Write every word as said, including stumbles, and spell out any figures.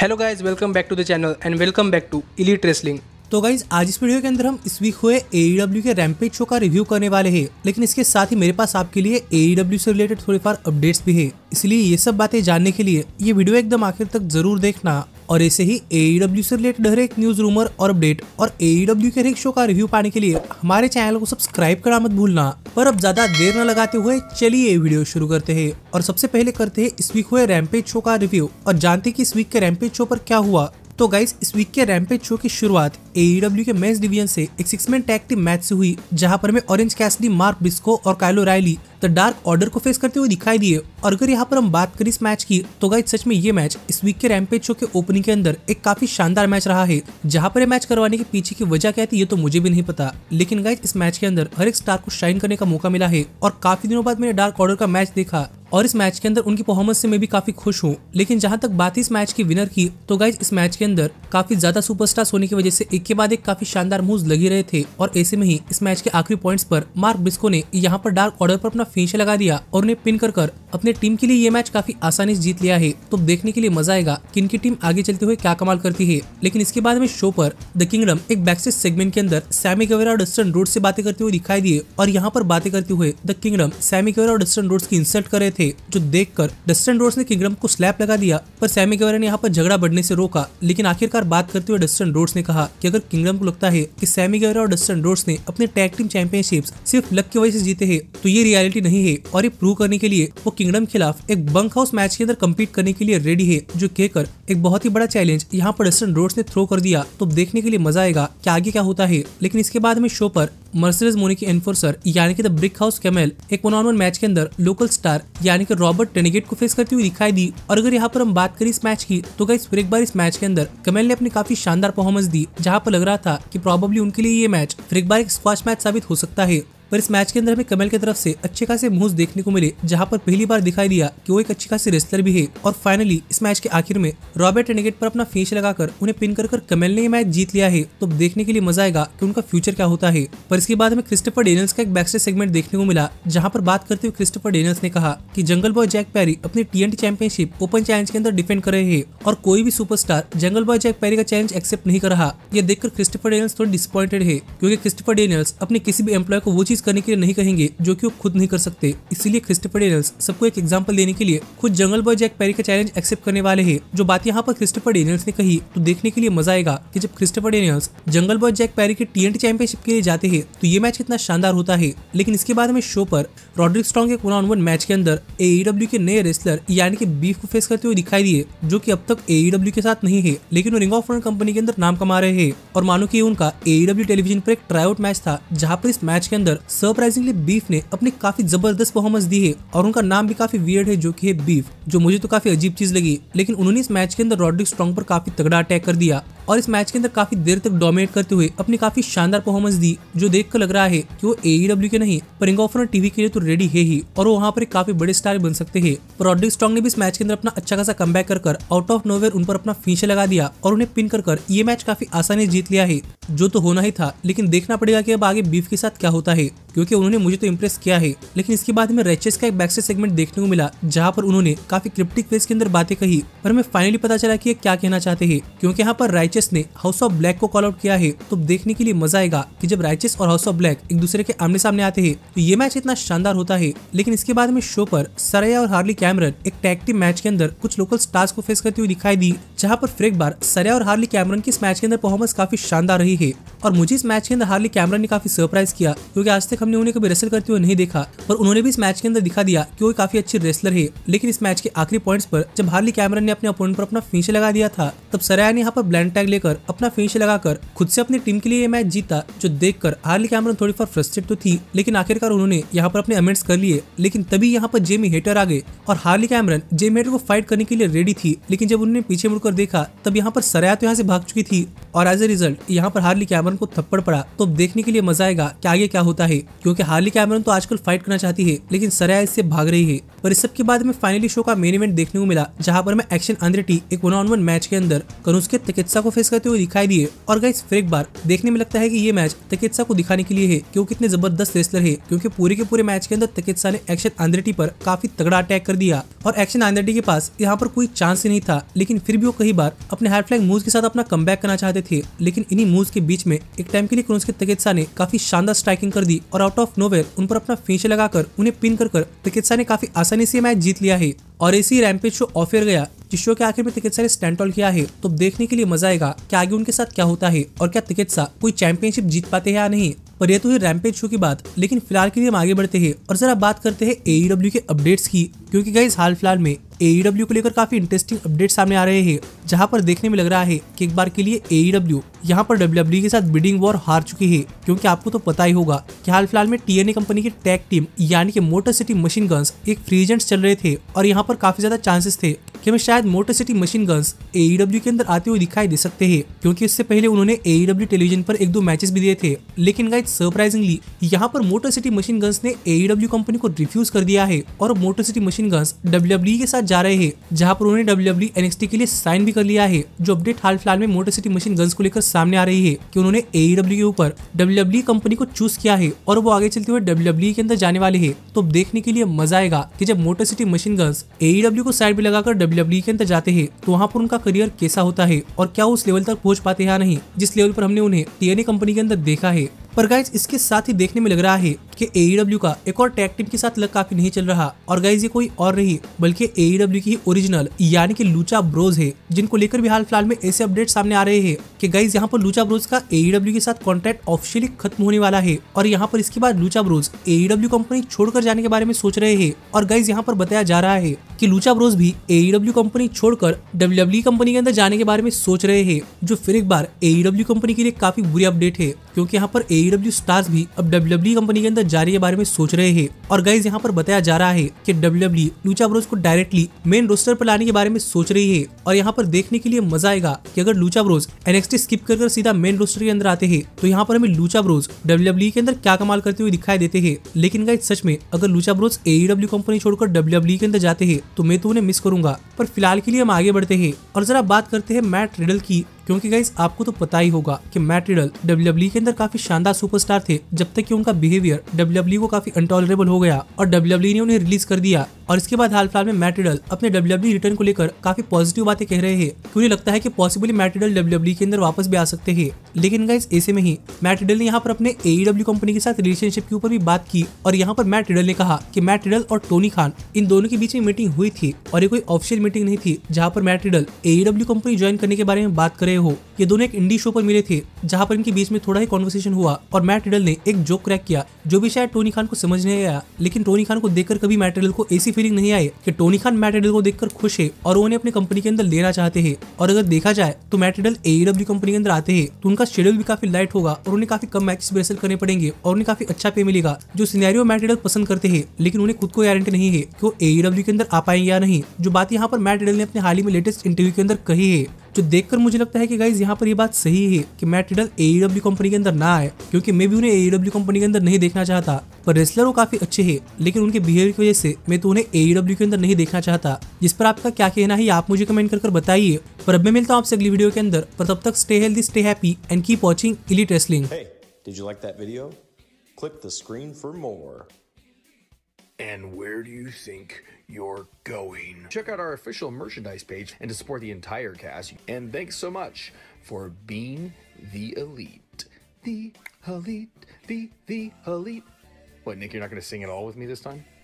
Hello guys, welcome back to the channel and welcome back to Elite Wrestling. तो guys, आज इस video के अंदर हम इस वीक हुए एईडब्ल्यू के रैम्पेज शो का रिव्यू करने वाले हैं, लेकिन इसके साथ ही मेरे पास आपके लिए एईडब्ल्यू से रिलेटेड थोड़ी फार अपडेट्स भी है। इसलिए ये सब बातें जानने के लिए ये वीडियो एकदम आखिर तक जरूर देखना। और ऐसे ही एईडब्ल्यू से रिलेटेड हर एक न्यूज, रूमर और अपडेट और एईडब्ल्यू के हर एक शो का रिव्यू पाने के लिए हमारे चैनल को सब्सक्राइब करना मत भूलना। पर अब ज्यादा देर न लगाते हुए चलिए ये वीडियो शुरू करते हैं और सबसे पहले करते हैं इस वीक हुए रैम्पेज शो का रिव्यू और जानते हैं कि इस वीक के रैम्पेज शो पर क्या हुआ। तो गाइस, इस वीक के रैम्पेज शो की शुरुआत एईडब्ल्यू के मेंस डिवीजन से एक six man tag team match से हुई, जहां पर हमें ऑरेंज कैसिडी, मार्क ब्रिस्को और Kyle O'Reilly the Dark Order को फेस करते हुए दिखाई दिए। और अगर यहाँ पर हम बात करें इस मैच की, तो गाइस सच में ये मैच इस वीक के रैम्पेज शो के ओपनिंग के अंदर एक काफी शानदार मैच रहा है। जहाँ पर ये मैच करवाने के पीछे की वजह क्या थी ये तो मुझे भी नहीं पता, लेकिन गाइस इस मैच के अंदर हर एक स्टार को शाइन करने का मौका मिला है और काफी दिनों बाद मैंने डार्क ऑर्डर का मैच देखा और इस मैच के अंदर उनकी परफॉर्मेंस से मैं भी काफी खुश हूँ। लेकिन जहाँ तक बात इस मैच की विनर की, तो गाइज इस मैच के अंदर काफी ज्यादा सुपरस्टार्स होने की वजह से एक के बाद एक काफी शानदार मूव्स लगी रहे थे और ऐसे में ही इस मैच के आखिरी पॉइंट्स पर मार्क ब्रिस्को ने यहाँ पर डार्क ऑर्डर पर अपना फिनिशर लगा दिया और उन्हें पिन कर कर अपने टीम के लिए ये मैच काफी आसानी से जीत लिया है। तो देखने के लिए मजा आएगा कि इनकी टीम आगे चलते हुए क्या कमाल करती है। लेकिन इसके बाद में शो पर द किंगडम एक बैकस्टेज सेगमेंट के अंदर सैमी गेवेरा और डस्टिन रोड्स से बातें करते हुए दिखाई दिए और यहाँ पर बातें करते हुए द किंगडम सैमी गेवेरा और डस्टिन रोड्स की इंसल्ट कर रहे थे, जो देखकर डस्टिन रोड्स ने किंगडम को स्लैप लगा दिया। पर सैमी गेवेरा ने यहाँ पर झगड़ा बढ़ने से रोका, लेकिन आखिरकार बात करते हुए डस्टिन रोड्स ने कहा कि अगर किंगडम को लगता है कि सैमी गेवेरा और डस्टिन रोड्स ने अपने टैग टीम चैंपियनशिप्स सिर्फ लक की वजह से जीते हैं तो ये रियलिटी नहीं है। और ये प्रूव करने के लिए वो किंगडम के खिलाफ एक बंक हाउस मैच के अंदर कम्पीट करने के लिए रेडी है, जो कहकर एक बहुत ही बड़ा चैलेंज यहाँ पर डस्टिन रोड्स ने थ्रो कर दिया। तो देखने के लिए मजा आएगा कि आगे क्या होता है। लेकिन इसके बाद में शो पर मर्सिडीज मोने की एनफोर्सर यानी कि द ब्रिक हाउस कैमेल एक वन ऑन वन मैच के अंदर लोकल स्टार यानी कि रॉबर्ट टेनेगेट को फेस करती हुई दिखाई दी। और अगर यहाँ पर हम बात करें इस मैच की, तो गाइस फिर एक बार इस मैच के अंदर कैमेल ने अपनी काफी शानदार परफॉर्मेंस दी, जहाँ पर लग रहा था कि प्रॉबेबली उनके लिए ये मैच फिर एक बार एक स्क्वैश मैच साबित हो सकता है। पर इस मैच के अंदर हमें कैमेल की तरफ से अच्छे खासे मूव्स देखने को मिले, जहां पर पहली बार दिखाई दिया कि वो एक अच्छी खासी रेसलर भी है। और फाइनली इस मैच के आखिर में रॉबर्ट टेनेगेट पर अपना फिनिशर लगाकर उन्हें पिन कर कर कैमेल ने ये मैच जीत लिया है। तो देखने के लिए मजा आएगा कि उनका फ्यूचर क्या होता है। पर इसके बाद हमें क्रिस्टोफर डेनियल्स का एक बैकस्टेज सेगमेंट देखने को मिला, जहाँ पर बात करते हुए क्रिस्टोफर डेनियल्स ने कहा कि जंगल बॉय जैक पेरी अपने टीएनटी चैंपियनशिप ओपन चैलेंज के अंदर डिफेंड कर रहे हैं और कोई भी superstar Jungle Boy Jack Perry का चैलेंज एक्सेप्ट नहीं कर रहा। यह देखकर क्रिस्टोफर डेनियल्स थोड़े डिसअपॉइंटेड है, क्योंकि क्रिस्टोफर डेनियल्स अपने किसी भी एम्प्लॉय को वो करने के लिए नहीं कहेंगे जो कि वो खुद नहीं कर सकते। इसलिए क्रिस्टोफर डेनियल्स सबको एक एग्जांपल देने के लिए खुद जंगल बॉय जैक पेरी का चैलेंज एक्सेप्ट करने वाले हैं, जो बात यहाँ पर क्रिस्टोफर डेनियल्स ने कही। तो देखने के लिए मजा आएगा कि जब Christopher Daniels Jungle Boy Jack Perry के टीएनटी चैंपियनशिप के लिए जाते हैं तो ये मैच कितना शानदार होता है। लेकिन इसके बाद में शो पर रॉडरिक स्ट्रॉन्ग एक वन ऑन वन मैच के अंदर एईडब्ल्यू के नए रेसलर यानी कि बीफ को फेस करते हुए दिखाई दिए, जो कि अब तक एईडब्ल्यू के साथ नहीं है, लेकिन वो रिंग ऑफ ऑनर कंपनी के अंदर नाम कमा रहे हैं। और मानो कि उनका एईडब्ल्यू टेलीविजन पर एक ट्रायआउट मैच था, जहाँ पर इस मैच के अंदर सरप्राइजिंगली बीफ ने अपनी काफी जबरदस्त परफॉर्मेंस दी है और उनका नाम भी काफी वियर्ड है, जो कि है बीफ, जो मुझे तो काफी अजीब चीज लगी। लेकिन उन्होंने इस मैच के अंदर रॉडरिक स्ट्रॉन्ग पर काफी तगड़ा अटैक कर दिया और इस मैच के अंदर काफी देर तक डोमिनेट करते हुए अपनी काफी शानदार परफॉर्मेंस दी, जो देखकर लग रहा है कि वो एईडब्ल्यू के नहीं पर रिंग ऑफ ऑनर टीवी के लिए तो रेडी है ही और वो वहाँ पर एक काफी बड़े स्टार बन सकते हैं। रॉडरिक स्ट्रॉन्ग ने भी इस मैच के अंदर अपना अच्छा खासा कमबैक कर कर आउट ऑफ नोवेयर उन पर अपना फिनिशर लगा दिया और उन्हें पिन कर कर ये मैच काफी आसानी से जीत लिया है, जो तो होना ही था। लेकिन देखना पड़ेगा कि अब आगे बीफ के साथ क्या होता है, क्योंकि उन्होंने मुझे तो इम्प्रेस किया है। लेकिन इसके बाद में रेचेस का एक बैकस्टेज सेगमेंट देखने को मिला, जहाँ पर उन्होंने काफी क्रिप्टिक फेस के अंदर बातें कही पर हमें फाइनली पता चला कि ये क्या कहना चाहते हैं, क्योंकि यहाँ पर राइचेस ने हाउस ऑफ ब्लैक को कॉल आउट किया है। तो देखने के लिए मजा आएगा कि जब राइचेस और हाउस ऑफ ब्लैक एक दूसरे के आमने सामने आते हैं तो ये मैच इतना शानदार होता है। लेकिन इसके बाद में शो पर सरया और हार्ली कैमरन एक टैग टीम मैच के अंदर कुछ लोकल स्टार्स को फेस करती हुई दिखाई दी, जहाँ पर फिर एक बार सरया और हार्ली कैमरन की इस मैच के अंदर परफॉर्मेंस काफी शानदार रही है। और मुझे इस मैच के अंदर हार्ली कैमरन ने काफी सरप्राइज किया, क्योंकि आज तक हमने उन्हें कभी रेसल करते हुए नहीं देखा, पर उन्होंने भी इस मैच के अंदर दिखा दिया कि वो काफी अच्छी रेसलर है। लेकिन इस मैच के आखिरी पॉइंट्स पर जब हार्ली कैमरन ने अपने अपोनेंट पर अपना फिनिशर लगा दिया था, तब सरया ने यहाँ पर ब्लैंड टैग लेकर अपना फिनिशर लगाकर खुद से अपनी टीम के लिए ये मैच जीता, जो देखकर हार्ली कैमरन थोड़ी फार फ्रस्ट्रेट तो थी, लेकिन आखिरकार उन्होंने यहाँ पर अपने अमेंड्स कर लिए। लेकिन तभी यहाँ पर जेमी हेटर आ गए और हार्ली कैमरन जेमी हेटर को फाइट करने के लिए रेडी थी, लेकिन जब उन्होंने पीछे मुड़कर देखा तब यहाँ पर सरया तो यहाँ से भाग चुकी थी और एज ए रिजल्ट यहाँ पर हार्ली कैमरन को थप्पड़ पड़ा। तो देखने के लिए मजा आएगा कि आगे क्या होता है, क्योंकि हार्ली कैमरन तो आजकल फाइट करना चाहती है लेकिन सराया इससे भाग रही है। और इस सब के बाद में फाइनली शो का मेन इवेंट देखने को मिला, जहाँ पर मैं एक्शन अंद्रेटी एक वन ऑन वन मैच के अंदर कनुज के तकेत्सा को फेस करते हुए दिखाई दिए। और गाइस फिर एक बार देखने में लगता है कि ये मैच तकेत्सा को दिखाने के लिए है कि वो कितने जबरदस्त रेसलर है, क्योंकि पूरे के पूरे मैच के अंदर तकेत्सा ने एक्शन अंद्रेटी पर काफी तगड़ा अटैक कर दिया और एक्शन अंद्रेटी के पास यहाँ पर कोई चांस ही नहीं था। लेकिन फिर भी वो कई बार अपने हाई फ्लैग मूव्स के साथ अपना कमबैक करना चाहते थे, लेकिन इन्हीं मूव्स के बीच में एक टाइम के लिए कनुज के तकेत्सा ने काफी शानदार स्ट्राइकिंग कर दी और आउट ऑफ नोवेयर उन पर अपना फिनिशर लगाकर उन्हें पिन कर कर तकेत्सा ने काफी आसानी से मैच जीत लिया है। और ऐसी रैम्पेज शो ऑफ एयर गया, जिस शो के आखिर में तकेत्सा ने स्टैंड टॉल किया है। तो देखने के लिए मजा आएगा कि आगे उनके साथ क्या होता है और क्या तकेत्सा कोई चैंपियनशिप जीत पाते हैं या नहीं। पर ये तो है रैम्पेज शो की बात, लेकिन फिलहाल के लिए हम आगे बढ़ते हैं और जरा बात करते हैं एईडब्ल्यू के अपडेट्स की, क्योंकि गाइस हाल फिलहाल में एईडब्ल्यू को लेकर काफी इंटरेस्टिंग अपडेट सामने आ रहे हैं, जहां पर देखने में लग रहा है कि एक बार के लिए एईडब्ल्यू यहां पर डब्ल्यूडब्ल्यू के साथ बिडिंग वॉर हार चुकी है। क्योंकि आपको तो पता ही होगा कि हाल फिलहाल में टीएनए कंपनी की टैग टीम यानी कि मोटर सिटी मशीन गन्स एक फ्री एजेंट्स चल रहे थे और यहाँ पर काफी ज्यादा चांसेस थे कि हमें शायद Motor City Machine Guns AEW के अंदर आते हुए दिखाई दे सकते हैं, क्योंकि इससे पहले उन्होंने एईडब्ल्यू टेलीविजन पर एक दो मैचेस भी दिए थे। लेकिन गाइस सरप्राइजिंगली यहाँ पर मोटर सिटी मशीन गन्स ने एईडब्ल्यू कंपनी को रिफ्यूज कर दिया है और Motor City Machine Guns WWE के साथ जा रहे हैं, जहाँ पर उन्होंने डब्ल्यूडब्ल्यू एनएक्सटी के लिए साइन भी कर लिया है। जो अपडेट हाल फिलहाल में मोटर सिटी मशीन गन्स को लेकर सामने आ रही है कि उन्होंने एईडब्ल्यू के ऊपर डब्ल्यूडब्ल्यू कंपनी को चूज किया है और वो आगे चलते हुए डब्ल्यूडब्ल्यू के अंदर जाने वाले है। तो देखने के लिए मजा आएगा कि जब Motor City Machine Guns AEW को साइड में लगाकर डब्ल्यूडब्ल्यू के अंदर जाते हैं तो वहाँ पर उनका करियर कैसा होता है और क्या उस लेवल तक पहुँच पाते हैं या नहीं, जिस लेवल पर हमने उन्हें टीएनए कंपनी के अंदर देखा है। पर गाइज इसके साथ ही देखने में लग रहा है कि एईडब्ल्यू का एक और टैग टीम के साथ लग काफी नहीं चल रहा, और गाइज ये कोई और नहीं बल्कि एईडब्ल्यू की ओरिजिनल यानी कि लूचा ब्रोज है, जिनको लेकर भी हाल फिलहाल में ऐसे अपडेट सामने आ रहे हैं कि गाइज यहाँ पर लूचा ब्रोज का एईडब्ल्यू के साथ कॉन्ट्रैक्ट ऑफिशियली खत्म होने वाला है और यहाँ पर इसके बाद लूचा ब्रोज एईडब्ल्यू कंपनी छोड़कर जाने के बारे में सोच रहे हैं। और गाइज यहाँ पर बताया जा रहा है कि लूचा ब्रोज भी एईडब्ल्यू कंपनी छोड़कर डब्ल्यूडब्ल्यू कंपनी के अंदर जाने के बारे में सोच रहे हैं, जो फिर एक बार एईडब्ल्यू कंपनी के लिए काफी बुरी अपडेट है, क्योंकि यहाँ पर एईडब्ल्यू स्टार्स भी अब डब्ल्यूडब्ल्यू कंपनी के अंदर जाने के बारे में सोच रहे हैं। और गाइज यहाँ पर बताया जा रहा है कि डब्ल्यूडब्ल्यू लूचा ब्रोज को डायरेक्टली मेन रोस्टर पर लाने के बारे में सोच रही है। और यहाँ पर देखने के लिए मजा आएगा कि अगर लूचा ब्रोज एनएक्सटी स्किप कर, कर सीधा मेन रोस्टर के अंदर आते हैं तो यहाँ पर हमें लूचा ब्रोज डब्ल्यूडब्ल्यू के अंदर क्या कमाल करते हुए दिखाई देते हैं। लेकिन गाइज सच में अगर लूचा ब्रोज एईडब्ल्यू कंपनी छोड़कर डब्ल्यूडब्ल्यू के अंदर जाते हैं तो मैं तो उन्हें मिस करूंगा। पर फिलहाल के लिए हम आगे बढ़ते हैं और जरा बात करते हैं मैट रिडल की, क्योंकि गाइज आपको तो पता ही होगा कि मैट रिडल डब्ल्यूडब्ल्यू के अंदर काफी शानदार सुपरस्टार थे, जब तक कि उनका बिहेवियर डब्ल्यूडब्ल्यू को काफी अनटॉलरेबल हो गया और डब्ल्यूडब्ल्यू ने उन्हें रिलीज कर दिया। और इसके बाद हाल फिलहाल में मैट रिडल अपने डब्ल्यूडब्ल्यू रिटर्न को लेकर काफी पॉजिटिव बातें कह रहे हैं, क्योंकि लगता है कि पॉसिबली मैट रिडल डब्ल्यूडब्ल्यू के अंदर वापस भी आ सकते हैं। लेकिन गाइज ऐसे में ही मैट रिडल ने यहाँ पर अपने एईडब्ल्यू कंपनी के साथ रिलेशनशिप के ऊपर भी बात की और यहाँ पर मैट रिडल ने कहा कि मैट रिडल और टोनी खान इन दोनों के बीच में मीटिंग हुई थी और ये कोई ऑफिशियल मीटिंग नहीं थी जहाँ पर Matt Riddle AEW company join करने के बारे में बात कर रहे हो। ये दोनों एक इंडी शो पर मिले थे जहाँ पर इनके बीच में थोड़ा ही कॉन्वर्सेशन हुआ और मैट रिडल ने एक जोक क्रैक किया जो भी शायद टोनी खान को समझ नहीं आया। लेकिन टोनी खान को देखकर कभी मैट रिडल को ऐसी फीलिंग नहीं आई कि टोनी खान मैट रिडल को देखकर खुश है और उन्हें अपने कंपनी के अंदर लेना चाहते हैं। और अगर देखा जाए तो मैट रिडल एईडब्ल्यू कंपनी के अंदर आते हैं तो उनका शेड्यूल भी काफी लाइट होगा और उन्हें काफी कम मैचेस रेसल करने पड़ेंगे और उन्हें काफी अच्छा पे मिलेगा, जो सिनेरियो मैट रिडल पसंद करते हैं। लेकिन उन्हें खुद को गारंटी नहीं है कि वो एईडब्ल्यू के अंदर आ पाएंगे या नहीं, जो बात यहाँ पर मैट रिडल ने अपने हाल ही में लेटेस्ट इंटरव्यू के अंदर कही है। जो देखकर मुझे लगता है कि गाइज यहाँ पर ये बात सही है कि मैट रिडल एईडब्ल्यू कंपनी के अंदर ना आए, क्योंकि मैं भी उन्हें एईडब्ल्यू कंपनी के अंदर नहीं देखना चाहता। पर रेसलर वो काफी अच्छे हैं, लेकिन उनके बिहेवियर की वजह से मैं तो उन्हें एईडब्ल्यू के अंदर नहीं देखना चाहता। जिस पर आपका क्या कहना है आप मुझे कमेंट कर, कर बताइए। पर अब मैं मिलता हूँ आपसे अगली वीडियो के अंदर, पर तब तक stay healthy stay happy and keep watching Elite Wrestling. Hey, did you like that video? Click the screen for more. And where do you think you're going? Check out our official merchandise page and to support the entire cast. And thanks so much for being the elite. The elite. The, the elite. What, Nick, you're not going to sing at all with me this time?